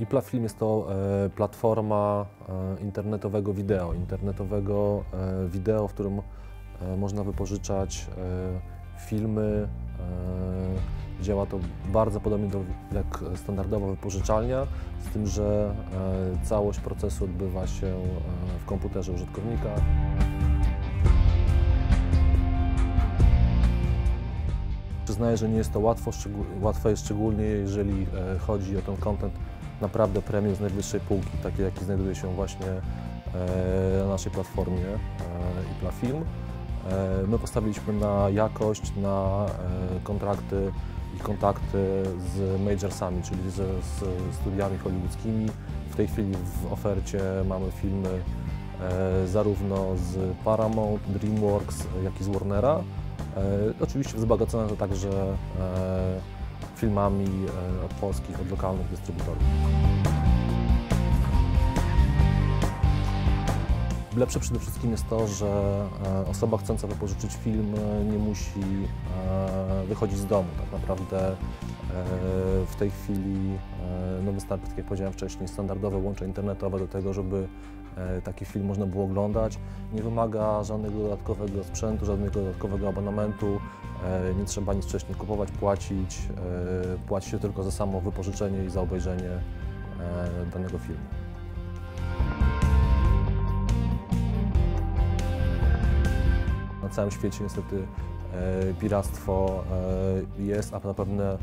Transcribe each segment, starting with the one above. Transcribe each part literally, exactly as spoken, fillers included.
iPla.film jest to e, platforma e, internetowego wideo, internetowego e, wideo, w którym e, można wypożyczać e, filmy. E, działa to bardzo podobnie do, jak standardowa wypożyczalnia, z tym, że e, całość procesu odbywa się e, w komputerze użytkownika. Przyznaję, że nie jest to łatwo, szczegół, łatwe jest szczególnie, jeżeli e, chodzi o ten content naprawdę premium z najwyższej półki, takie jaki znajduje się właśnie e, na naszej platformie e, iPla.film. E, my postawiliśmy na jakość, na e, kontrakty i kontakty z Majorsami, czyli ze, z studiami hollywoodzkimi. W tej chwili w ofercie mamy filmy e, zarówno z Paramount, Dreamworks, jak i z Warnera. E, oczywiście wzbogacone to także e, filmami od polskich, od lokalnych dystrybutorów. Lepsze przede wszystkim jest to, że osoba chcąca wypożyczyć film nie musi wychodzić z domu. Tak naprawdę w tej chwili no wystarczy, tak jak powiedziałem wcześniej, standardowe łącze internetowe do tego, żeby taki film można było oglądać. Nie wymaga żadnego dodatkowego sprzętu, żadnego dodatkowego abonamentu. Nie trzeba nic wcześniej kupować, płacić. Płaci się tylko za samo wypożyczenie i za obejrzenie danego filmu. Na całym świecie niestety piractwo jest, a zapewne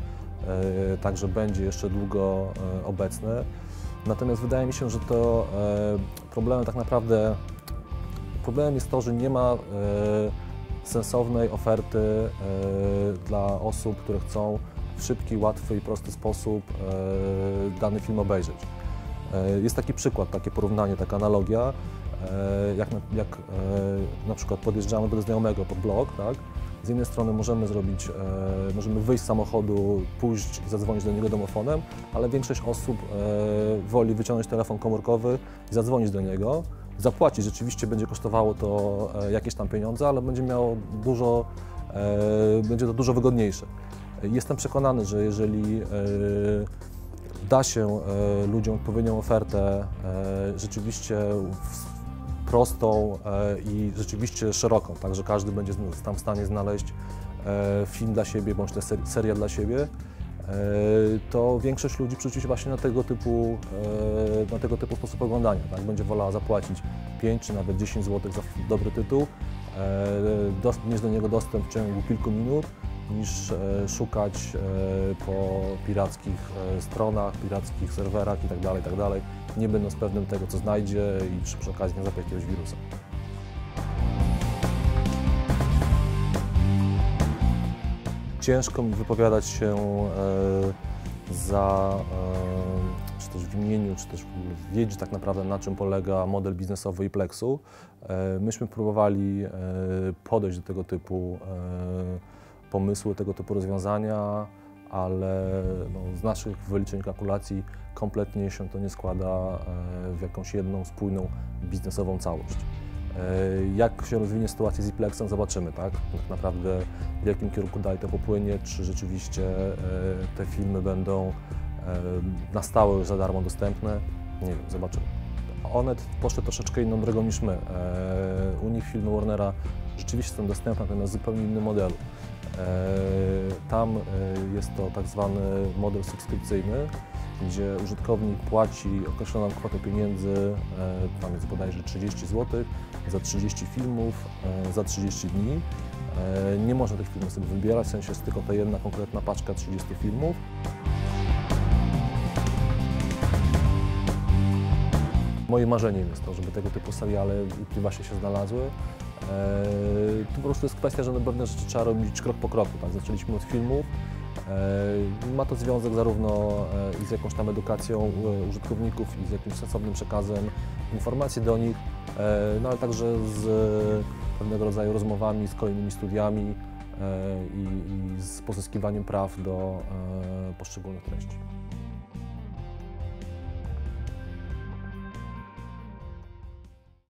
także będzie jeszcze długo obecne. Natomiast wydaje mi się, że to problemem tak naprawdę problemem jest to, że nie ma sensownej oferty dla osób, które chcą w szybki, łatwy i prosty sposób dany film obejrzeć. Jest taki przykład, takie porównanie, taka analogia, jak na, jak na przykład podjeżdżamy do znajomego pod blok, tak? Z jednej strony możemy zrobić, możemy wyjść z samochodu, pójść, zadzwonić do niego domofonem, ale większość osób woli wyciągnąć telefon komórkowy i zadzwonić do niego. Zapłacić rzeczywiście będzie kosztowało to jakieś tam pieniądze, ale będzie miało dużo, będzie to dużo wygodniejsze. Jestem przekonany, że jeżeli da się ludziom odpowiednią ofertę rzeczywiście prostą i rzeczywiście szeroką, tak że każdy będzie tam w stanie znaleźć film dla siebie bądź też serię dla siebie, to większość ludzi przyjdzie się właśnie na tego typu, na tego typu sposób oglądania. Tak? Będzie wolała zapłacić pięć czy nawet dziesięć złotych za dobry tytuł, mieć do niego dostęp w ciągu kilku minut, niż szukać po pirackich stronach, pirackich serwerach itd., itd., nie będąc pewnym tego, co znajdzie i przy, przy okazji nie złapie jakiegoś wirusa. Ciężko mi wypowiadać się e, za, e, czy też w imieniu, czy też wiedzieć tak naprawdę, na czym polega model biznesowy iPlexu. E, myśmy próbowali e, podejść do tego typu e, pomysły, tego typu rozwiązania, ale no, z naszych wyliczeń, kalkulacji kompletnie się to nie składa w jakąś jedną, spójną, biznesową całość. Jak się rozwinie sytuacja z iPlexem, zobaczymy, tak? Tak naprawdę w jakim kierunku dalej to popłynie, czy rzeczywiście te filmy będą na stałe już za darmo dostępne, nie wiem, zobaczymy. One poszły troszeczkę inną drogą niż my. U nich filmy Warnera rzeczywiście są dostępne, natomiast w zupełnie innym modelu. Tam jest to tak zwany model subskrypcyjny, gdzie użytkownik płaci określoną kwotę pieniędzy, tam jest bodajże trzydzieści złotych, za trzydzieści filmów, za trzydzieści dni. Nie można tych filmów sobie wybierać, w sensie jest tylko ta jedna konkretna paczka trzydziestu filmów. Moim marzeniem jest to, żeby tego typu seriale właśnie się znalazły. Eee, tu po prostu jest kwestia, że pewne rzeczy trzeba robić krok po kroku. Tak? Zaczęliśmy od filmów. Eee, ma to związek zarówno e, z jakąś tam edukacją e, użytkowników i z jakimś sensownym przekazem informacji do nich, e, no ale także z e, pewnego rodzaju rozmowami z kolejnymi studiami e, i, i z pozyskiwaniem praw do e, poszczególnych treści.